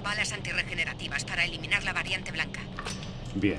Activa balas antirregenerativas para eliminar la variante blanca. Bien.